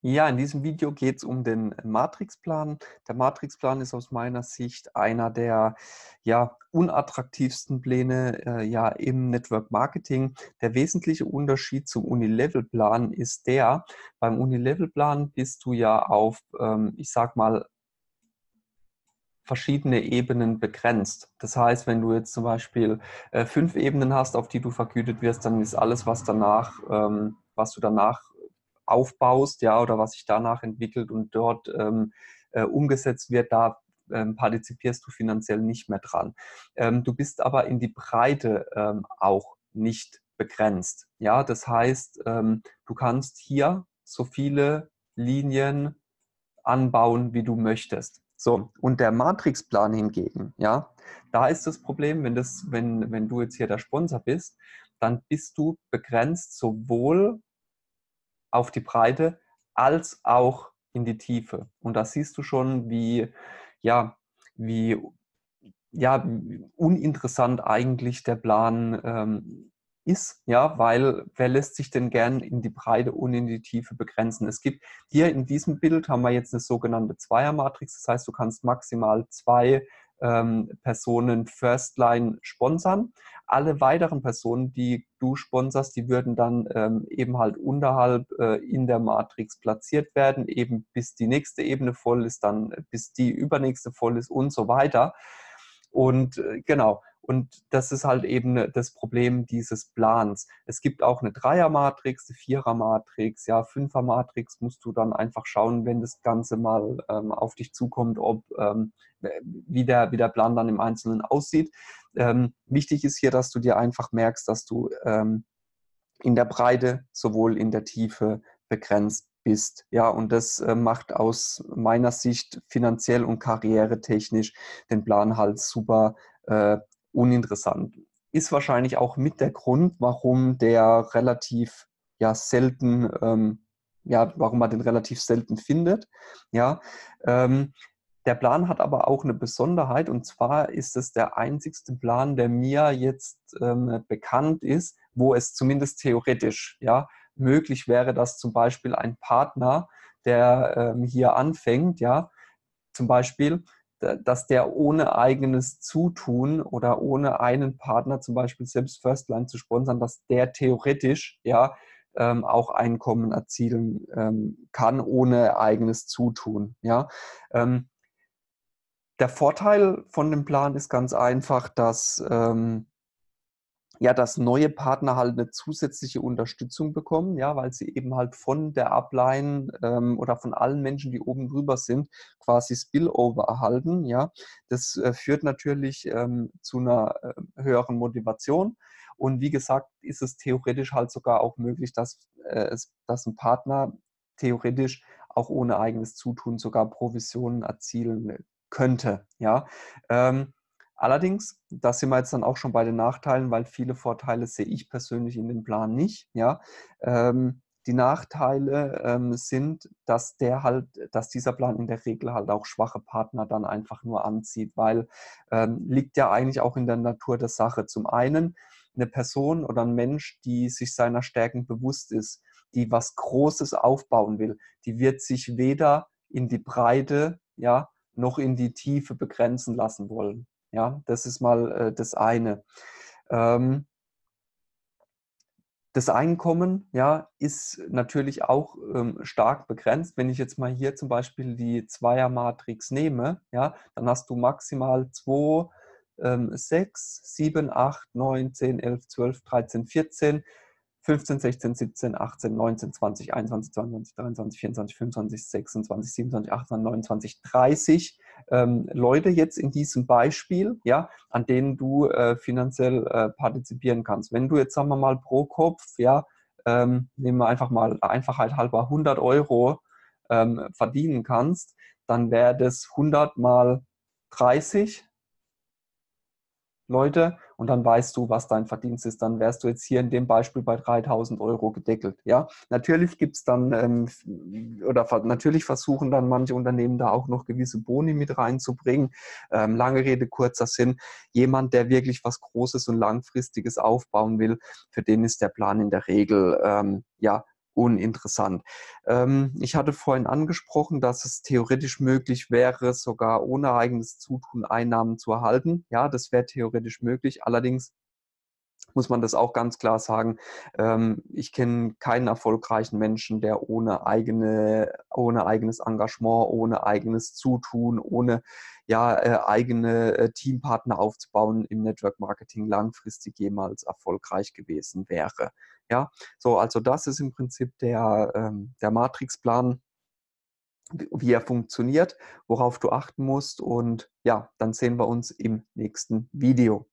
Ja, in diesem Video geht es um den Matrixplan. Der Matrixplan ist aus meiner Sicht einer der unattraktivsten Pläne im Network Marketing. Der wesentliche Unterschied zum Unilevel-Plan ist der, beim Unilevel-Plan bist du ja auf, ich sag mal, verschiedene Ebenen begrenzt. Das heißt, wenn du jetzt zum Beispiel 5 Ebenen hast, auf die du vergütet wirst, dann ist alles, was danach, was du danach aufbaust, ja, oder was sich danach entwickelt und dort umgesetzt wird, da partizipierst du finanziell nicht mehr dran. Du bist aber in die Breite auch nicht begrenzt. Ja, das heißt, du kannst hier so viele Linien anbauen, wie du möchtest. So, und der Matrixplan hingegen, ja, da ist das Problem, wenn du jetzt hier der Sponsor bist, dann bist du begrenzt sowohl auf die Breite als auch in die Tiefe. Und da siehst du schon, wie uninteressant eigentlich der Plan ist, ja, weil wer lässt sich denn gern in die Breite und in die Tiefe begrenzen? Es gibt hier in diesem Bild haben wir jetzt eine sogenannte Zweiermatrix, das heißt, du kannst maximal 2 Personen Firstline sponsern. Alle weiteren Personen, die du sponserst, die würden dann eben halt unterhalb in der Matrix platziert werden, eben bis die nächste Ebene voll ist, dann bis die übernächste voll ist und so weiter. Und genau, und das ist halt eben das Problem dieses Plans. Es gibt auch eine Dreiermatrix, eine Vierermatrix, ja, Fünfermatrix musst du dann einfach schauen, wenn das Ganze mal auf dich zukommt, ob wie der Plan dann im Einzelnen aussieht. Wichtig ist hier, dass du dir einfach merkst, dass du in der Breite sowohl in der Tiefe begrenzt bist. Ja, und das macht aus meiner Sicht finanziell und karrieretechnisch den Plan halt super uninteressant. Ist wahrscheinlich auch mit der Grund, warum der relativ selten, warum man den relativ selten findet. Ja, der Plan hat aber auch eine Besonderheit, und zwar ist es der einzigste Plan, der mir jetzt bekannt ist, wo es zumindest theoretisch möglich wäre, dass zum Beispiel ein Partner, der hier anfängt, zum Beispiel, dass der ohne eigenes Zutun oder ohne einen Partner zum Beispiel selbst Firstline zu sponsern, dass der theoretisch auch Einkommen erzielen kann ohne eigenes Zutun. Ja. Der Vorteil von dem Plan ist ganz einfach, dass, dass neue Partner halt eine zusätzliche Unterstützung bekommen, ja, weil sie eben halt von der Upline oder von allen Menschen, die oben drüber sind, quasi Spillover erhalten. Ja. Das führt natürlich zu einer höheren Motivation. Und wie gesagt, ist es theoretisch halt sogar auch möglich, dass ein Partner theoretisch auch ohne eigenes Zutun sogar Provisionen erzielen könnte. Ja. Allerdings, da sind wir jetzt dann auch schon bei den Nachteilen, weil viele Vorteile sehe ich persönlich in dem Plan nicht. Ja. Die Nachteile sind, dass dieser Plan in der Regel halt auch schwache Partner dann einfach nur anzieht, weil liegt ja eigentlich auch in der Natur der Sache. Zum einen eine Person oder ein Mensch, die sich seiner Stärken bewusst ist, die was Großes aufbauen will, die wird sich weder in die Breite, ja, noch in die Tiefe begrenzen lassen wollen. Ja, das ist mal das eine. Das Einkommen ist natürlich auch stark begrenzt. Wenn ich jetzt mal hier zum Beispiel die Zweiermatrix nehme, dann hast du maximal 2, 6, 7, 8, 9, 10, 11, 12, 13, 14, 15, 16, 17, 18, 19, 20, 21, 22, 23, 24, 25, 26, 27, 28, 29, 30 Leute jetzt in diesem Beispiel, an denen du finanziell partizipieren kannst. Wenn du jetzt, sagen wir mal, pro Kopf, nehmen wir einfach mal Einfachheit halber 100 Euro verdienen kannst, dann wäre das 100 mal 30 Leute, und dann weißt du, was dein Verdienst ist. Dann wärst du jetzt hier in dem Beispiel bei 3.000 Euro gedeckelt. Ja? Natürlich gibt es dann, natürlich versuchen dann manche Unternehmen da auch noch gewisse Boni mit reinzubringen. Lange Rede, kurzer Sinn. Jemand, der wirklich was Großes und Langfristiges aufbauen will, für den ist der Plan in der Regel uninteressant. Ich hatte vorhin angesprochen, dass es theoretisch möglich wäre, sogar ohne eigenes Zutun Einnahmen zu erhalten. Ja, das wäre theoretisch möglich. Allerdings muss man das auch ganz klar sagen, ich kenne keinen erfolgreichen Menschen, der ohne eigenes Engagement, ohne eigenes Zutun, ohne eigene Teampartner aufzubauen im Network Marketing langfristig jemals erfolgreich gewesen wäre. Ja, so, also das ist im Prinzip der Matrixplan, wie er funktioniert, worauf du achten musst, und ja, dann sehen wir uns im nächsten Video.